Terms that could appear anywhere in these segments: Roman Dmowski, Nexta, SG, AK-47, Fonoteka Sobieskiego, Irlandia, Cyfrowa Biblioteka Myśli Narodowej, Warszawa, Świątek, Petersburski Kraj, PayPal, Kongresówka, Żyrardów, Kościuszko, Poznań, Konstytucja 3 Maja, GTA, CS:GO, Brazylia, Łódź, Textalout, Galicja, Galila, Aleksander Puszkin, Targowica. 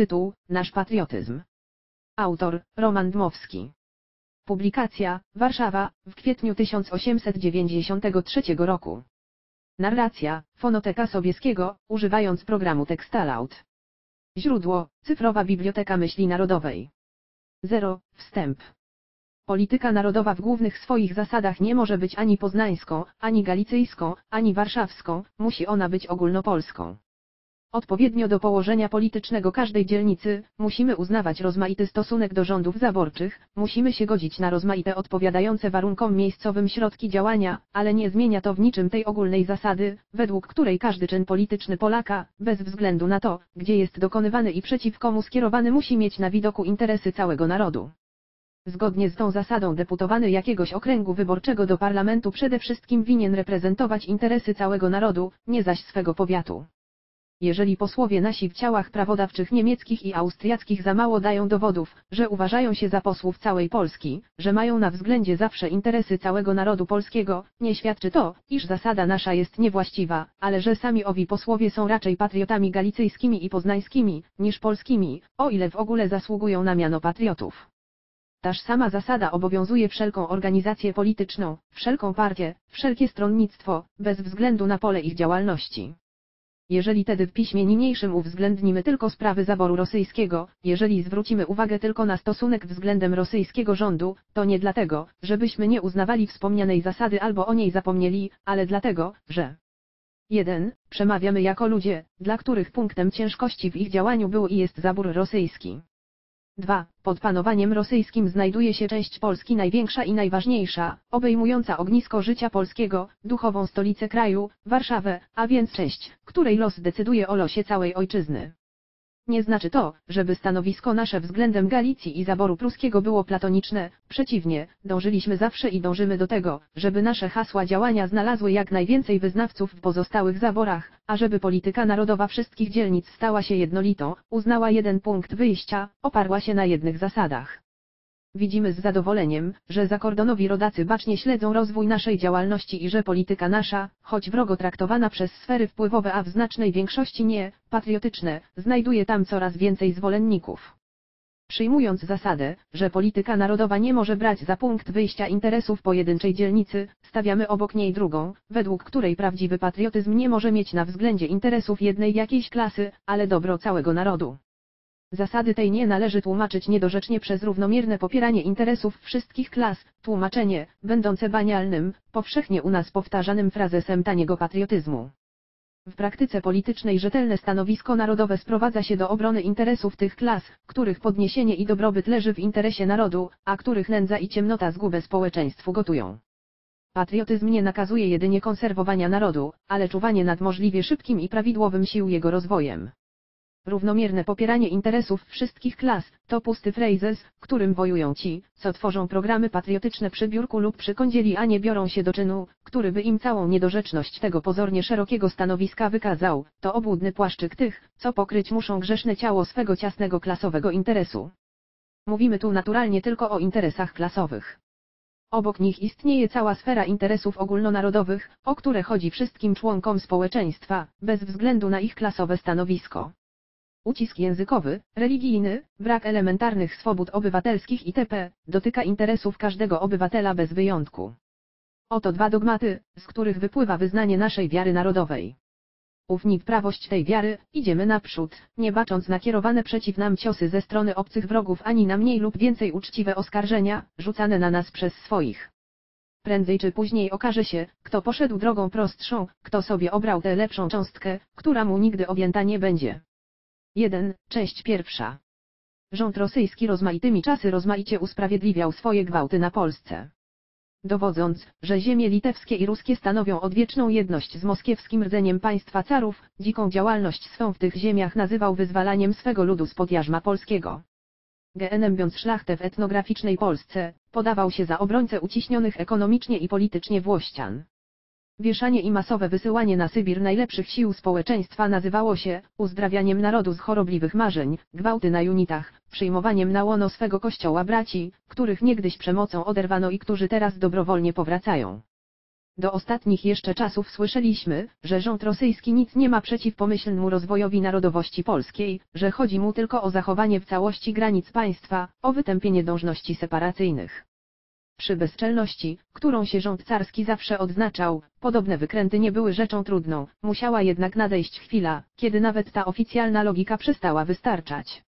Tytuł: Nasz patriotyzm. Autor: Roman Dmowski. Publikacja: Warszawa, w kwietniu 1893 roku. Narracja: Fonoteka Sobieskiego, używając programu Textalout. Źródło: Cyfrowa Biblioteka Myśli Narodowej. 0. Wstęp. Polityka narodowa w głównych swoich zasadach nie może być ani poznańską, ani galicyjską, ani warszawską, musi ona być ogólnopolską. Odpowiednio do położenia politycznego każdej dzielnicy, musimy uznawać rozmaity stosunek do rządów zaborczych, musimy się godzić na rozmaite odpowiadające warunkom miejscowym środki działania, ale nie zmienia to w niczym tej ogólnej zasady, według której każdy czyn polityczny Polaka, bez względu na to, gdzie jest dokonywany i przeciw komu skierowany, musi mieć na widoku interesy całego narodu. Zgodnie z tą zasadą deputowany jakiegoś okręgu wyborczego do parlamentu przede wszystkim winien reprezentować interesy całego narodu, nie zaś swego powiatu. Jeżeli posłowie nasi w ciałach prawodawczych niemieckich i austriackich za mało dają dowodów, że uważają się za posłów całej Polski, że mają na względzie zawsze interesy całego narodu polskiego, nie świadczy to, iż zasada nasza jest niewłaściwa, ale że sami owi posłowie są raczej patriotami galicyjskimi i poznańskimi, niż polskimi, o ile w ogóle zasługują na miano patriotów. Taż sama zasada obowiązuje wszelką organizację polityczną, wszelką partię, wszelkie stronnictwo, bez względu na pole ich działalności. Jeżeli tedy w piśmie niniejszym uwzględnimy tylko sprawy zaboru rosyjskiego, jeżeli zwrócimy uwagę tylko na stosunek względem rosyjskiego rządu, to nie dlatego, żebyśmy nie uznawali wspomnianej zasady albo o niej zapomnieli, ale dlatego, że 1. Przemawiamy jako ludzie, dla których punktem ciężkości w ich działaniu był i jest zabór rosyjski. 2. Pod panowaniem rosyjskim znajduje się część Polski największa i najważniejsza, obejmująca ognisko życia polskiego, duchową stolicę kraju, Warszawę, a więc część, której los decyduje o losie całej ojczyzny. Nie znaczy to, żeby stanowisko nasze względem Galicji i zaboru pruskiego było platoniczne, przeciwnie, dążyliśmy zawsze i dążymy do tego, żeby nasze hasła działania znalazły jak najwięcej wyznawców w pozostałych zaborach, a żeby polityka narodowa wszystkich dzielnic stała się jednolitą, uznała jeden punkt wyjścia, oparła się na jednych zasadach. Widzimy z zadowoleniem, że zakordonowi rodacy bacznie śledzą rozwój naszej działalności i że polityka nasza, choć wrogo traktowana przez sfery wpływowe, a w znacznej większości nie, patriotyczne, znajduje tam coraz więcej zwolenników. Przyjmując zasadę, że polityka narodowa nie może brać za punkt wyjścia interesów pojedynczej dzielnicy, stawiamy obok niej drugą, według której prawdziwy patriotyzm nie może mieć na względzie interesów jednej jakiejś klasy, ale dobro całego narodu. Zasady tej nie należy tłumaczyć niedorzecznie przez równomierne popieranie interesów wszystkich klas, tłumaczenie, będące banialnym, powszechnie u nas powtarzanym frazesem taniego patriotyzmu. W praktyce politycznej rzetelne stanowisko narodowe sprowadza się do obrony interesów tych klas, których podniesienie i dobrobyt leży w interesie narodu, a których nędza i ciemnota zgubę społeczeństwu gotują. Patriotyzm nie nakazuje jedynie konserwowania narodu, ale czuwanie nad możliwie szybkim i prawidłowym sił jego rozwojem. Równomierne popieranie interesów wszystkich klas, to pusty frejzes, którym wojują ci, co tworzą programy patriotyczne przy biurku lub przy kądzieli, a nie biorą się do czynu, który by im całą niedorzeczność tego pozornie szerokiego stanowiska wykazał, to obłudny płaszczyk tych, co pokryć muszą grzeszne ciało swego ciasnego klasowego interesu. Mówimy tu naturalnie tylko o interesach klasowych. Obok nich istnieje cała sfera interesów ogólnonarodowych, o które chodzi wszystkim członkom społeczeństwa, bez względu na ich klasowe stanowisko. Ucisk językowy, religijny, brak elementarnych swobód obywatelskich itp. dotyka interesów każdego obywatela bez wyjątku. Oto dwa dogmaty, z których wypływa wyznanie naszej wiary narodowej. Ufni w prawość tej wiary, idziemy naprzód, nie bacząc na kierowane przeciw nam ciosy ze strony obcych wrogów ani na mniej lub więcej uczciwe oskarżenia, rzucane na nas przez swoich. Prędzej czy później okaże się, kto poszedł drogą prostszą, kto sobie obrał tę lepszą cząstkę, która mu nigdy objęta nie będzie. 1. Część pierwsza. Rząd rosyjski rozmaitymi czasy rozmaicie usprawiedliwiał swoje gwałty na Polsce. Dowodząc, że ziemie litewskie i ruskie stanowią odwieczną jedność z moskiewskim rdzeniem państwa carów, dziką działalność swą w tych ziemiach nazywał wyzwalaniem swego ludu spod jarzma polskiego. Genębiąc szlachtę w etnograficznej Polsce, podawał się za obrońcę uciśnionych ekonomicznie i politycznie włościan. Wieszanie i masowe wysyłanie na Sybir najlepszych sił społeczeństwa nazywało się uzdrawianiem narodu z chorobliwych marzeń, gwałty na junitach, przyjmowaniem na łono swego kościoła braci, których niegdyś przemocą oderwano i którzy teraz dobrowolnie powracają. Do ostatnich jeszcze czasów słyszeliśmy, że rząd rosyjski nic nie ma przeciw pomyślnemu rozwojowi narodowości polskiej, że chodzi mu tylko o zachowanie w całości granic państwa, o wytępienie dążności separacyjnych. Przy bezczelności, którą się rząd carski zawsze odznaczał, podobne wykręty nie były rzeczą trudną, musiała jednak nadejść chwila, kiedy nawet ta oficjalna logika przestała wystarczać.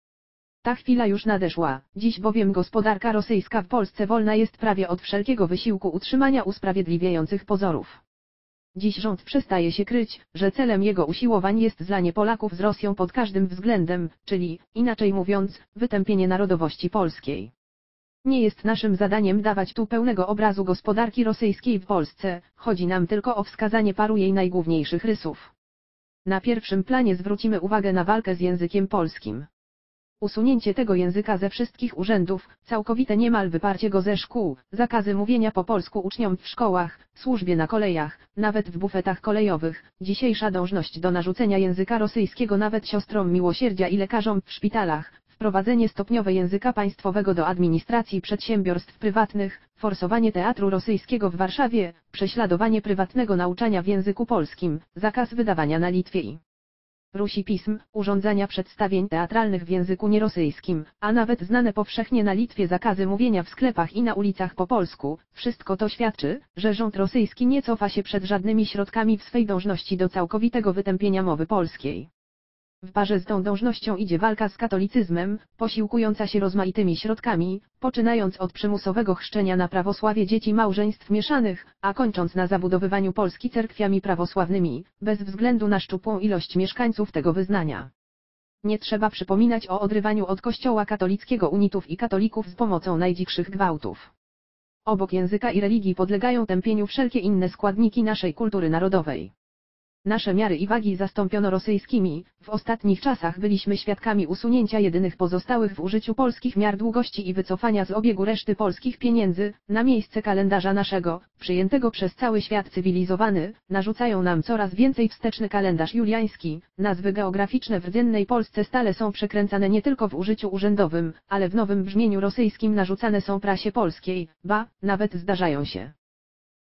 Ta chwila już nadeszła, dziś bowiem gospodarka rosyjska w Polsce wolna jest prawie od wszelkiego wysiłku utrzymania usprawiedliwiających pozorów. Dziś rząd przestaje się kryć, że celem jego usiłowań jest zlanie Polaków z Rosją pod każdym względem, czyli, inaczej mówiąc, wytępienie narodowości polskiej. Nie jest naszym zadaniem dawać tu pełnego obrazu gospodarki rosyjskiej w Polsce, chodzi nam tylko o wskazanie paru jej najgłówniejszych rysów. Na pierwszym planie zwrócimy uwagę na walkę z językiem polskim. Usunięcie tego języka ze wszystkich urzędów, całkowite niemal wyparcie go ze szkół, zakazy mówienia po polsku uczniom w szkołach, służbie na kolejach, nawet w bufetach kolejowych, dzisiejsza dążność do narzucenia języka rosyjskiego nawet siostrom miłosierdzia i lekarzom w szpitalach, wprowadzenie stopniowe języka państwowego do administracji przedsiębiorstw prywatnych, forsowanie teatru rosyjskiego w Warszawie, prześladowanie prywatnego nauczania w języku polskim, zakaz wydawania na Litwie i Rusi pism, urządzania przedstawień teatralnych w języku nierosyjskim, a nawet znane powszechnie na Litwie zakazy mówienia w sklepach i na ulicach po polsku, wszystko to świadczy, że rząd rosyjski nie cofa się przed żadnymi środkami w swej dążności do całkowitego wytępienia mowy polskiej. W parze z tą dążnością idzie walka z katolicyzmem, posiłkująca się rozmaitymi środkami, poczynając od przymusowego chrzczenia na prawosławie dzieci małżeństw mieszanych, a kończąc na zabudowywaniu Polski cerkwiami prawosławnymi, bez względu na szczupłą ilość mieszkańców tego wyznania. Nie trzeba przypominać o odrywaniu od Kościoła katolickiego unitów i katolików z pomocą najdzikszych gwałtów. Obok języka i religii podlegają tępieniu wszelkie inne składniki naszej kultury narodowej. Nasze miary i wagi zastąpiono rosyjskimi, w ostatnich czasach byliśmy świadkami usunięcia jedynych pozostałych w użyciu polskich miar długości i wycofania z obiegu reszty polskich pieniędzy, na miejsce kalendarza naszego, przyjętego przez cały świat cywilizowany, narzucają nam coraz więcej wsteczny kalendarz juliański, nazwy geograficzne w rdzennej Polsce stale są przekręcane nie tylko w użyciu urzędowym, ale w nowym brzmieniu rosyjskim narzucane są prasie polskiej, ba, nawet zdarzają się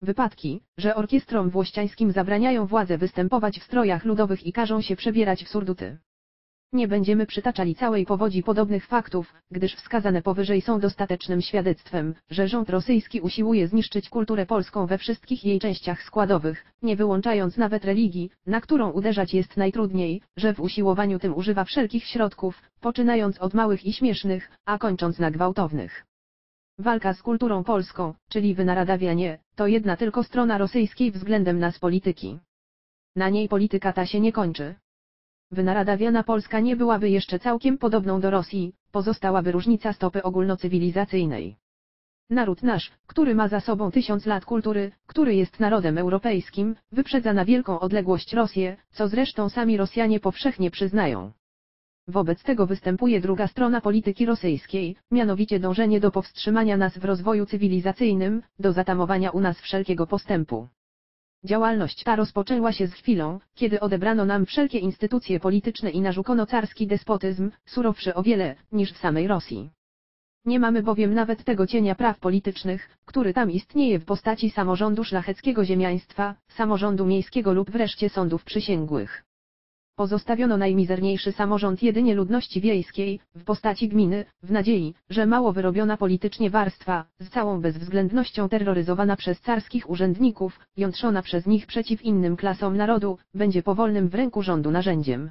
wypadki, że orkiestrom włościańskim zabraniają władze występować w strojach ludowych i każą się przebierać w surduty. Nie będziemy przytaczali całej powodzi podobnych faktów, gdyż wskazane powyżej są dostatecznym świadectwem, że rząd rosyjski usiłuje zniszczyć kulturę polską we wszystkich jej częściach składowych, nie wyłączając nawet religii, na którą uderzać jest najtrudniej, że w usiłowaniu tym używa wszelkich środków, poczynając od małych i śmiesznych, a kończąc na gwałtownych. Walka z kulturą polską, czyli wynaradawianie, to jedna tylko strona rosyjskiej względem nas polityki. Na niej polityka ta się nie kończy. Wynaradawiana Polska nie byłaby jeszcze całkiem podobną do Rosji, pozostałaby różnica stopy ogólnocywilizacyjnej. Naród nasz, który ma za sobą 1000 lat kultury, który jest narodem europejskim, wyprzedza na wielką odległość Rosję, co zresztą sami Rosjanie powszechnie przyznają. Wobec tego występuje druga strona polityki rosyjskiej, mianowicie dążenie do powstrzymania nas w rozwoju cywilizacyjnym, do zatamowania u nas wszelkiego postępu. Działalność ta rozpoczęła się z chwilą, kiedy odebrano nam wszelkie instytucje polityczne i narzucono carski despotyzm, surowszy o wiele, niż w samej Rosji. Nie mamy bowiem nawet tego cienia praw politycznych, który tam istnieje w postaci samorządu szlacheckiego ziemiaństwa, samorządu miejskiego lub wreszcie sądów przysięgłych. Pozostawiono najmizerniejszy samorząd jedynie ludności wiejskiej, w postaci gminy, w nadziei, że mało wyrobiona politycznie warstwa, z całą bezwzględnością terroryzowana przez carskich urzędników, jątrzona przez nich przeciw innym klasom narodu, będzie powolnym w ręku rządu narzędziem.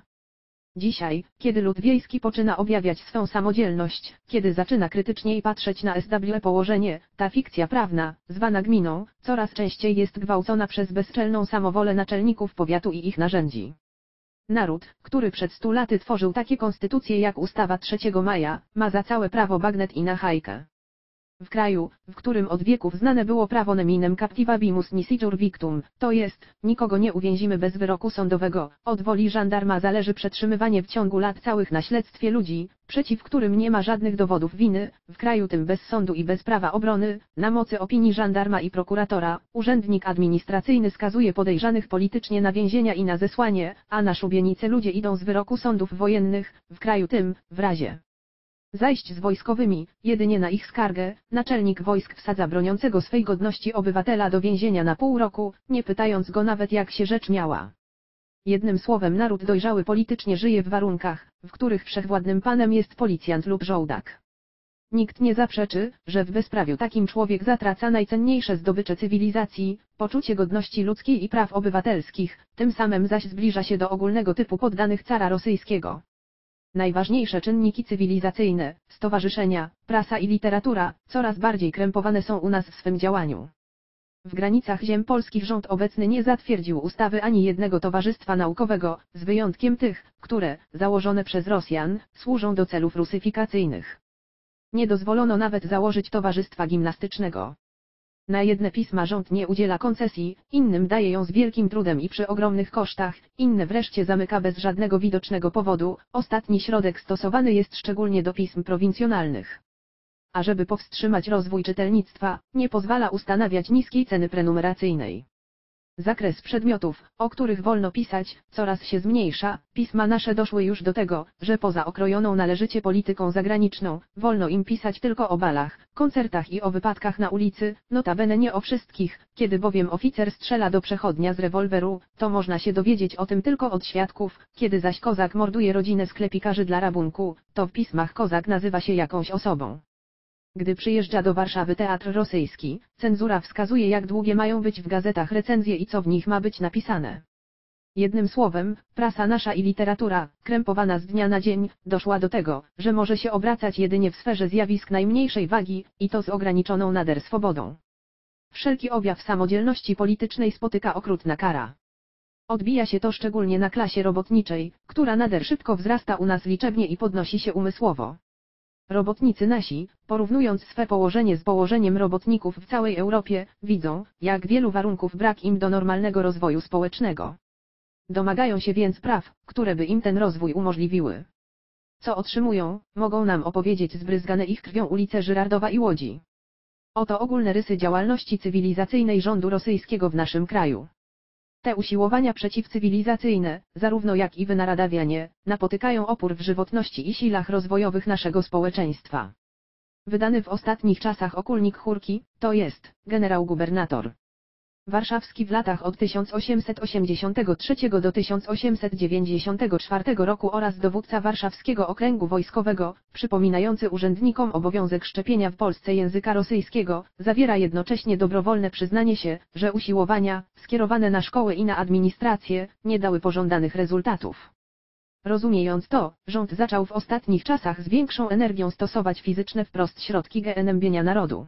Dzisiaj, kiedy lud wiejski poczyna objawiać swą samodzielność, kiedy zaczyna krytyczniej patrzeć na SW położenie, ta fikcja prawna, zwana gminą, coraz częściej jest gwałcona przez bezczelną samowolę naczelników powiatu i ich narzędzi. Naród, który przed 100 laty tworzył takie konstytucje jak ustawa 3 Maja, ma za całe prawo bagnet i nachajkę. W kraju, w którym od wieków znane było prawo neminem captivabimus nisitur victum, to jest, nikogo nie uwięzimy bez wyroku sądowego, od woli żandarma zależy przetrzymywanie w ciągu lat całych na śledztwie ludzi, przeciw którym nie ma żadnych dowodów winy, w kraju tym bez sądu i bez prawa obrony, na mocy opinii żandarma i prokuratora, urzędnik administracyjny skazuje podejrzanych politycznie na więzienia i na zesłanie, a na szubienice ludzie idą z wyroku sądów wojennych, w kraju tym, w razie zajść z wojskowymi, jedynie na ich skargę, naczelnik wojsk wsadza broniącego swej godności obywatela do więzienia na pół roku, nie pytając go nawet jak się rzecz miała. Jednym słowem naród dojrzały politycznie żyje w warunkach, w których wszechwładnym panem jest policjant lub żołdak. Nikt nie zaprzeczy, że w bezprawiu takim człowiek zatraca najcenniejsze zdobycze cywilizacji, poczucie godności ludzkiej i praw obywatelskich, tym samym zaś zbliża się do ogólnego typu poddanych cara rosyjskiego. Najważniejsze czynniki cywilizacyjne, stowarzyszenia, prasa i literatura, coraz bardziej krępowane są u nas w swym działaniu. W granicach ziem polskich rząd obecny nie zatwierdził ustawy ani jednego towarzystwa naukowego, z wyjątkiem tych, które, założone przez Rosjan, służą do celów rusyfikacyjnych. Nie dozwolono nawet założyć towarzystwa gimnastycznego. Na jedne pisma rząd nie udziela koncesji, innym daje ją z wielkim trudem i przy ogromnych kosztach, inne wreszcie zamyka bez żadnego widocznego powodu, ostatni środek stosowany jest szczególnie do pism prowincjonalnych. A żeby powstrzymać rozwój czytelnictwa, nie pozwala ustanawiać niskiej ceny prenumeracyjnej. Zakres przedmiotów, o których wolno pisać, coraz się zmniejsza, pisma nasze doszły już do tego, że poza okrojoną należycie polityką zagraniczną, wolno im pisać tylko o balach, koncertach i o wypadkach na ulicy, notabene nie o wszystkich, kiedy bowiem oficer strzela do przechodnia z rewolweru, to można się dowiedzieć o tym tylko od świadków, kiedy zaś kozak morduje rodzinę sklepikarzy dla rabunku, to w pismach kozak nazywa się jakąś osobą. Gdy przyjeżdża do Warszawy teatr rosyjski, cenzura wskazuje jak długie mają być w gazetach recenzje i co w nich ma być napisane. Jednym słowem, prasa nasza i literatura, krępowana z dnia na dzień, doszła do tego, że może się obracać jedynie w sferze zjawisk najmniejszej wagi, i to z ograniczoną nader swobodą. Wszelki objaw samodzielności politycznej spotyka okrutna kara. Odbija się to szczególnie na klasie robotniczej, która nader szybko wzrasta u nas liczebnie i podnosi się umysłowo. Robotnicy nasi, porównując swe położenie z położeniem robotników w całej Europie, widzą, jak wielu warunków brak im do normalnego rozwoju społecznego. Domagają się więc praw, które by im ten rozwój umożliwiły. Co otrzymują, mogą nam opowiedzieć zbryzgane ich krwią ulice Żyrardowa i Łodzi. Oto ogólne rysy działalności cywilizacyjnej rządu rosyjskiego w naszym kraju. Te usiłowania przeciwcywilizacyjne, zarówno jak i wynaradawianie, napotykają opór w żywotności i silach rozwojowych naszego społeczeństwa. Wydany w ostatnich czasach okulnik Chórki, to jest, generał gubernator warszawski w latach od 1883 do 1894 roku oraz dowódca warszawskiego okręgu wojskowego, przypominający urzędnikom obowiązek szczepienia w Polsce języka rosyjskiego, zawiera jednocześnie dobrowolne przyznanie się, że usiłowania, skierowane na szkoły i na administrację, nie dały pożądanych rezultatów. Rozumiejąc to, rząd zaczął w ostatnich czasach z większą energią stosować fizyczne wprost środki gnębienia narodu.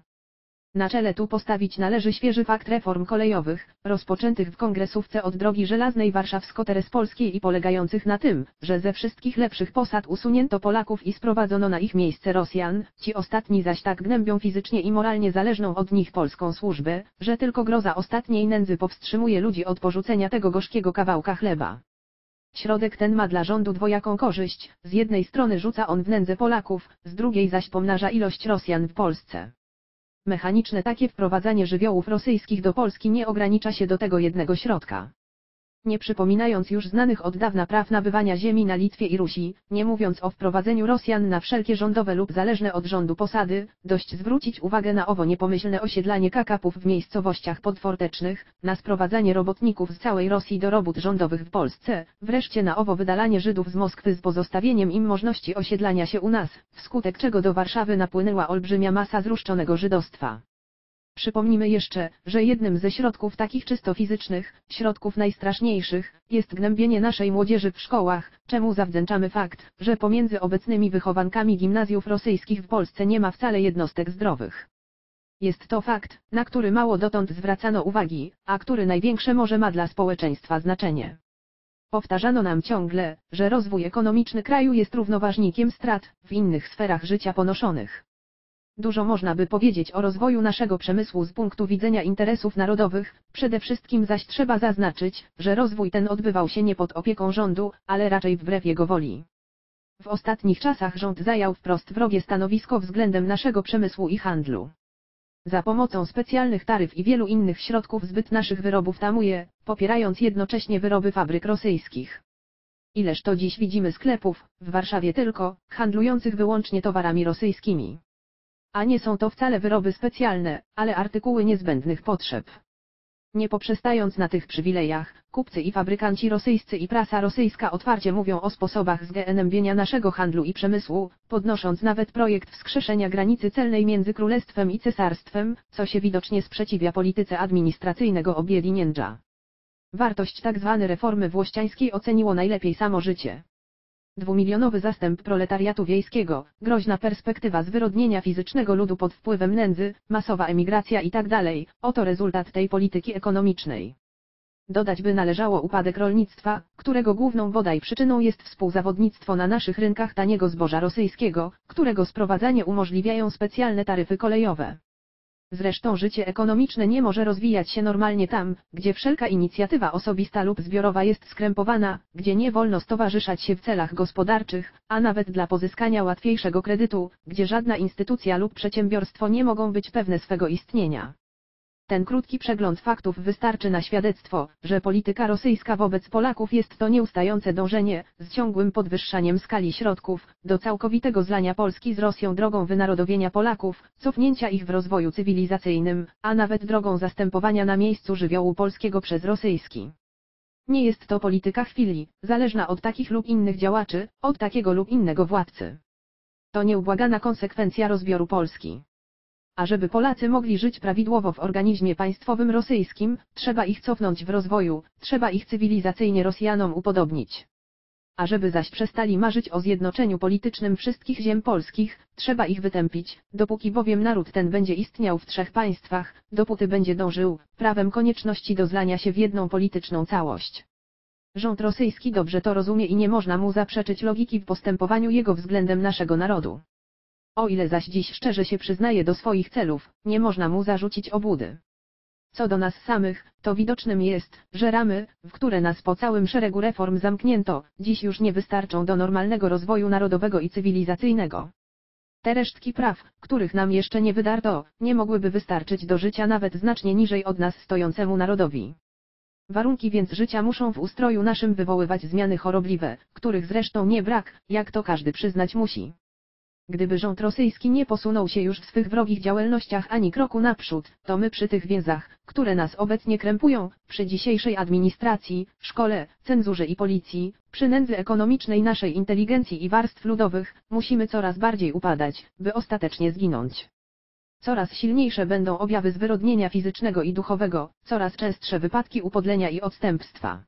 Na czele tu postawić należy świeży fakt reform kolejowych, rozpoczętych w Kongresówce od drogi żelaznej warszawsko-terespolskiej i polegających na tym, że ze wszystkich lepszych posad usunięto Polaków i sprowadzono na ich miejsce Rosjan, ci ostatni zaś tak gnębią fizycznie i moralnie zależną od nich polską służbę, że tylko groza ostatniej nędzy powstrzymuje ludzi od porzucenia tego gorzkiego kawałka chleba. Środek ten ma dla rządu dwojaką korzyść, z jednej strony rzuca on w nędzę Polaków, z drugiej zaś pomnaża ilość Rosjan w Polsce. Mechaniczne takie wprowadzanie żywiołów rosyjskich do Polski nie ogranicza się do tego jednego środka. Nie przypominając już znanych od dawna praw nabywania ziemi na Litwie i Rusi, nie mówiąc o wprowadzeniu Rosjan na wszelkie rządowe lub zależne od rządu posady, dość zwrócić uwagę na owo niepomyślne osiedlanie kakapów w miejscowościach podfortecznych, na sprowadzanie robotników z całej Rosji do robót rządowych w Polsce, wreszcie na owo wydalanie Żydów z Moskwy z pozostawieniem im możliwości osiedlania się u nas, wskutek czego do Warszawy napłynęła olbrzymia masa zruszczonego żydostwa. Przypomnijmy jeszcze, że jednym ze środków takich czysto fizycznych, środków najstraszniejszych, jest gnębienie naszej młodzieży w szkołach, czemu zawdzięczamy fakt, że pomiędzy obecnymi wychowankami gimnazjów rosyjskich w Polsce nie ma wcale jednostek zdrowych. Jest to fakt, na który mało dotąd zwracano uwagi, a który największe może ma dla społeczeństwa znaczenie. Powtarzano nam ciągle, że rozwój ekonomiczny kraju jest równoważnikiem strat w innych sferach życia ponoszonych. Dużo można by powiedzieć o rozwoju naszego przemysłu z punktu widzenia interesów narodowych, przede wszystkim zaś trzeba zaznaczyć, że rozwój ten odbywał się nie pod opieką rządu, ale raczej wbrew jego woli. W ostatnich czasach rząd zajął wprost wrogie stanowisko względem naszego przemysłu i handlu. Za pomocą specjalnych taryf i wielu innych środków zbyt naszych wyrobów tamuje, popierając jednocześnie wyroby fabryk rosyjskich. Ileż to dziś widzimy sklepów, w Warszawie tylko, handlujących wyłącznie towarami rosyjskimi. A nie są to wcale wyroby specjalne, ale artykuły niezbędnych potrzeb. Nie poprzestając na tych przywilejach, kupcy i fabrykanci rosyjscy i prasa rosyjska otwarcie mówią o sposobach zgnębienia naszego handlu i przemysłu, podnosząc nawet projekt wskrzeszenia granicy celnej między królestwem i cesarstwem, co się widocznie sprzeciwia polityce administracyjnego obiedinięcia. Wartość tzw. reformy włościańskiej oceniło najlepiej samo życie. 2-milionowy zastęp proletariatu wiejskiego, groźna perspektywa zwyrodnienia fizycznego ludu pod wpływem nędzy, masowa emigracja itd. oto rezultat tej polityki ekonomicznej. Dodać by należało upadek rolnictwa, którego główną bodaj przyczyną jest współzawodnictwo na naszych rynkach taniego zboża rosyjskiego, którego sprowadzanie umożliwiają specjalne taryfy kolejowe. Zresztą życie ekonomiczne nie może rozwijać się normalnie tam, gdzie wszelka inicjatywa osobista lub zbiorowa jest skrępowana, gdzie nie wolno stowarzyszać się w celach gospodarczych, a nawet dla pozyskania łatwiejszego kredytu, gdzie żadna instytucja lub przedsiębiorstwo nie mogą być pewne swego istnienia. Ten krótki przegląd faktów wystarczy na świadectwo, że polityka rosyjska wobec Polaków jest to nieustające dążenie, z ciągłym podwyższaniem skali środków, do całkowitego zlania Polski z Rosją drogą wynarodowienia Polaków, cofnięcia ich w rozwoju cywilizacyjnym, a nawet drogą zastępowania na miejscu żywiołu polskiego przez rosyjski. Nie jest to polityka chwili, zależna od takich lub innych działaczy, od takiego lub innego władcy. To nieubłagana konsekwencja rozbioru Polski. A żeby Polacy mogli żyć prawidłowo w organizmie państwowym rosyjskim, trzeba ich cofnąć w rozwoju, trzeba ich cywilizacyjnie Rosjanom upodobnić. A żeby zaś przestali marzyć o zjednoczeniu politycznym wszystkich ziem polskich, trzeba ich wytępić, dopóki bowiem naród ten będzie istniał w trzech państwach, dopóty będzie dążył, prawem konieczności do zlania się w jedną polityczną całość. Rząd rosyjski dobrze to rozumie i nie można mu zaprzeczyć logiki w postępowaniu jego względem naszego narodu. O ile zaś dziś szczerze się przyznaje do swoich celów, nie można mu zarzucić obłudy. Co do nas samych, to widocznym jest, że ramy, w które nas po całym szeregu reform zamknięto, dziś już nie wystarczą do normalnego rozwoju narodowego i cywilizacyjnego. Te resztki praw, których nam jeszcze nie wydarto, nie mogłyby wystarczyć do życia nawet znacznie niżej od nas stojącemu narodowi. Warunki więc życia muszą w ustroju naszym wywoływać zmiany chorobliwe, których zresztą nie brak, jak to każdy przyznać musi. Gdyby rząd rosyjski nie posunął się już w swych wrogich działalnościach ani kroku naprzód, to my przy tych więzach, które nas obecnie krępują, przy dzisiejszej administracji, szkole, cenzurze i policji, przy nędzy ekonomicznej naszej inteligencji i warstw ludowych, musimy coraz bardziej upadać, by ostatecznie zginąć. Coraz silniejsze będą objawy zwyrodnienia fizycznego i duchowego, coraz częstsze wypadki upodlenia i odstępstwa.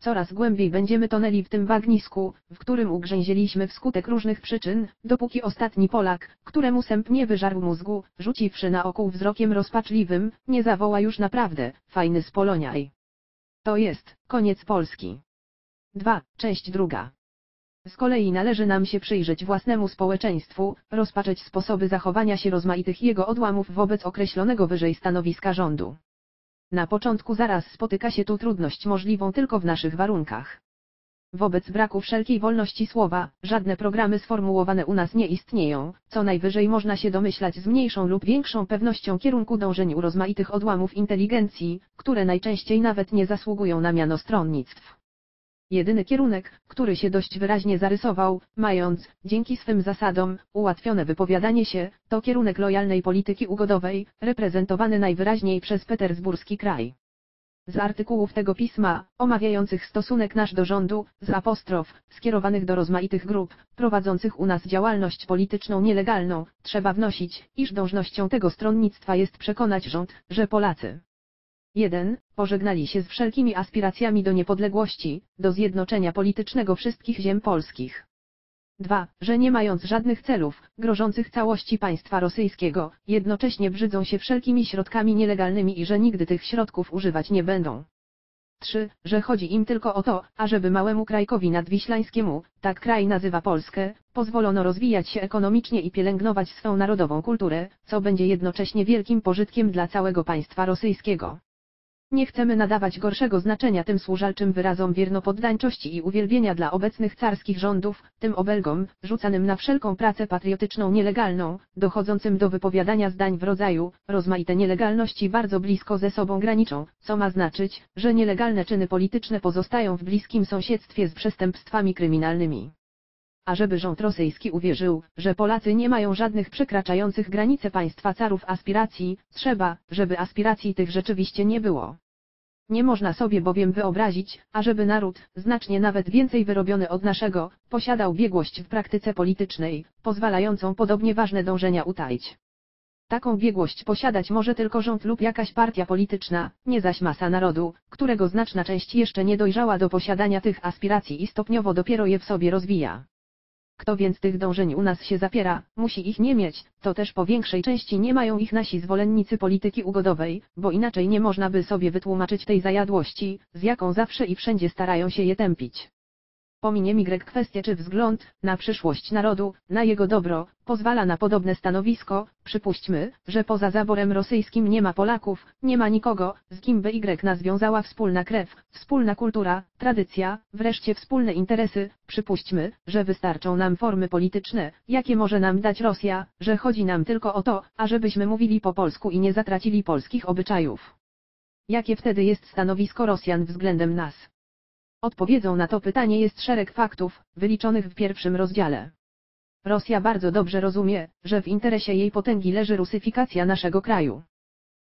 Coraz głębiej będziemy tonęli w tym bagnisku, w którym ugrzęzieliśmy wskutek różnych przyczyn, dopóki ostatni Polak, któremu sęp nie wyżarł mózgu, rzuciwszy na okół wzrokiem rozpaczliwym, nie zawoła już naprawdę, fajny spoloniaj. To jest koniec Polski. 2. Część druga. Z kolei należy nam się przyjrzeć własnemu społeczeństwu, rozpatrzeć sposoby zachowania się rozmaitych jego odłamów wobec określonego wyżej stanowiska rządu. Na początku zaraz spotyka się tu trudność możliwą tylko w naszych warunkach. Wobec braku wszelkiej wolności słowa, żadne programy sformułowane u nas nie istnieją, co najwyżej można się domyślać z mniejszą lub większą pewnością kierunku dążeń u rozmaitych odłamów inteligencji, które najczęściej nawet nie zasługują na miano stronnictw. Jedyny kierunek, który się dość wyraźnie zarysował, mając, dzięki swym zasadom, ułatwione wypowiadanie się, to kierunek lojalnej polityki ugodowej, reprezentowany najwyraźniej przez Petersburski Kraj. Z artykułów tego pisma, omawiających stosunek nasz do rządu, z apostrof, skierowanych do rozmaitych grup, prowadzących u nas działalność polityczną nielegalną, trzeba wnosić, iż dążnością tego stronnictwa jest przekonać rząd, że Polacy 1. Pożegnali się z wszelkimi aspiracjami do niepodległości, do zjednoczenia politycznego wszystkich ziem polskich. 2. Że nie mając żadnych celów, grożących całości państwa rosyjskiego, jednocześnie brzydzą się wszelkimi środkami nielegalnymi i że nigdy tych środków używać nie będą. 3. Że chodzi im tylko o to, ażeby małemu krajkowi nadwiślańskiemu, tak kraj nazywa Polskę, pozwolono rozwijać się ekonomicznie i pielęgnować swą narodową kulturę, co będzie jednocześnie wielkim pożytkiem dla całego państwa rosyjskiego. Nie chcemy nadawać gorszego znaczenia tym służalczym wyrazom wiernopoddańczości i uwielbienia dla obecnych carskich rządów, tym obelgom, rzucanym na wszelką pracę patriotyczną nielegalną, dochodzącym do wypowiadania zdań w rodzaju, rozmaite nielegalności bardzo blisko ze sobą graniczą, co ma znaczyć, że nielegalne czyny polityczne pozostają w bliskim sąsiedztwie z przestępstwami kryminalnymi. A żeby rząd rosyjski uwierzył, że Polacy nie mają żadnych przekraczających granice państwa carów aspiracji, trzeba, żeby aspiracji tych rzeczywiście nie było. Nie można sobie bowiem wyobrazić, ażeby naród, znacznie nawet więcej wyrobiony od naszego, posiadał biegłość w praktyce politycznej, pozwalającą podobnie ważne dążenia utaić. Taką biegłość posiadać może tylko rząd lub jakaś partia polityczna, nie zaś masa narodu, którego znaczna część jeszcze nie dojrzała do posiadania tych aspiracji i stopniowo dopiero je w sobie rozwija. Kto więc tych dążeń u nas się zapiera, musi ich nie mieć, to też po większej części nie mają ich nasi zwolennicy polityki ugodowej, bo inaczej nie można by sobie wytłumaczyć tej zajadłości, z jaką zawsze i wszędzie starają się je tępić. Pominiemy kwestię, czy wzgląd na przyszłość narodu, na jego dobro, pozwala na podobne stanowisko. Przypuśćmy, że poza zaborem rosyjskim nie ma Polaków, nie ma nikogo, z kim by nas wiązała wspólna krew, wspólna kultura, tradycja, wreszcie wspólne interesy. Przypuśćmy, że wystarczą nam formy polityczne, jakie może nam dać Rosja, że chodzi nam tylko o to, ażebyśmy mówili po polsku i nie zatracili polskich obyczajów. Jakie wtedy jest stanowisko Rosjan względem nas? Odpowiedzą na to pytanie jest szereg faktów, wyliczonych w pierwszym rozdziale. Rosja bardzo dobrze rozumie, że w interesie jej potęgi leży rusyfikacja naszego kraju.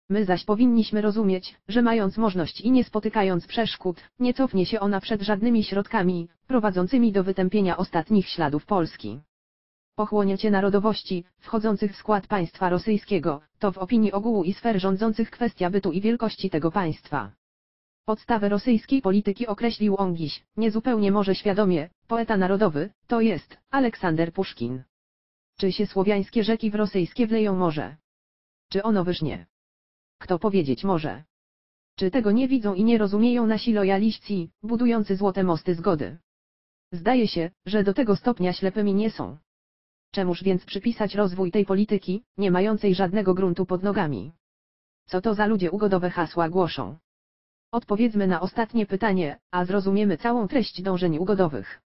My zaś powinniśmy rozumieć, że mając możliwość i nie spotykając przeszkód, nie cofnie się ona przed żadnymi środkami, prowadzącymi do wytępienia ostatnich śladów Polski. Pochłonięcie narodowości, wchodzących w skład państwa rosyjskiego, to w opinii ogółu i sfer rządzących kwestia bytu i wielkości tego państwa. Podstawę rosyjskiej polityki określił on dziś, niezupełnie może świadomie, poeta narodowy, to jest, Aleksander Puszkin. Czy się słowiańskie rzeki w rosyjskie wleją może? Czy ono wyżnie? Kto powiedzieć może? Czy tego nie widzą i nie rozumieją nasi lojaliści, budujący złote mosty zgody? Zdaje się, że do tego stopnia ślepymi nie są. Czemuż więc przypisać rozwój tej polityki, nie mającej żadnego gruntu pod nogami? Co to za ludzie ugodowe hasła głoszą? Odpowiedzmy na ostatnie pytanie, a zrozumiemy całą treść dążeń ugodowych.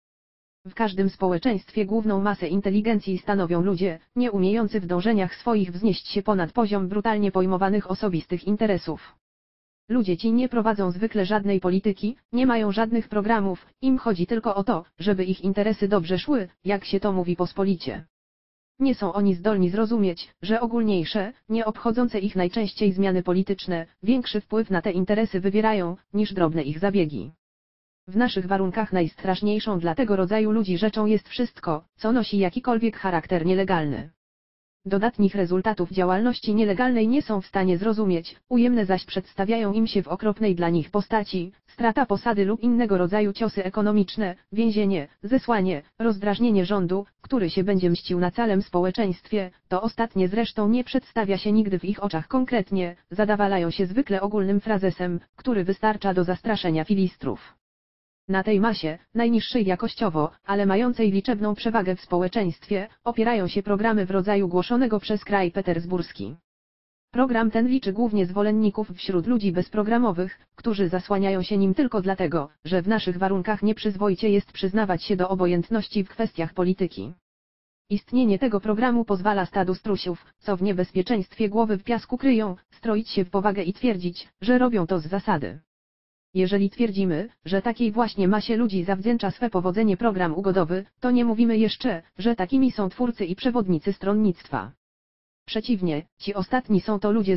W każdym społeczeństwie główną masę inteligencji stanowią ludzie, nie umiejący w dążeniach swoich wznieść się ponad poziom brutalnie pojmowanych osobistych interesów. Ludzie ci nie prowadzą zwykle żadnej polityki, nie mają żadnych programów, im chodzi tylko o to, żeby ich interesy dobrze szły, jak się to mówi pospolicie. Nie są oni zdolni zrozumieć, że ogólniejsze, nie obchodzące ich najczęściej zmiany polityczne, większy wpływ na te interesy wywierają, niż drobne ich zabiegi. W naszych warunkach najstraszniejszą dla tego rodzaju ludzi rzeczą jest wszystko, co nosi jakikolwiek charakter nielegalny. Dodatnich rezultatów działalności nielegalnej nie są w stanie zrozumieć, ujemne zaś przedstawiają im się w okropnej dla nich postaci, strata posady lub innego rodzaju ciosy ekonomiczne, więzienie, zesłanie, rozdrażnienie rządu, który się będzie mścił na całym społeczeństwie, to ostatnie zresztą nie przedstawia się nigdy w ich oczach konkretnie, zadawalają się zwykle ogólnym frazesem, który wystarcza do zastraszenia filistrów. Na tej masie, najniższej jakościowo, ale mającej liczebną przewagę w społeczeństwie, opierają się programy w rodzaju głoszonego przez kraj petersburski. Program ten liczy głównie zwolenników wśród ludzi bezprogramowych, którzy zasłaniają się nim tylko dlatego, że w naszych warunkach nieprzyzwoicie jest przyznawać się do obojętności w kwestiach polityki. Istnienie tego programu pozwala stadu strusiów, co w niebezpieczeństwie głowy w piasku kryją, stroić się w powagę i twierdzić, że robią to z zasady. Jeżeli twierdzimy, że takiej właśnie masie ludzi zawdzięcza swe powodzenie program ugodowy, to nie mówimy jeszcze, że takimi są twórcy i przewodnicy stronnictwa. Przeciwnie, ci ostatni są to ludzie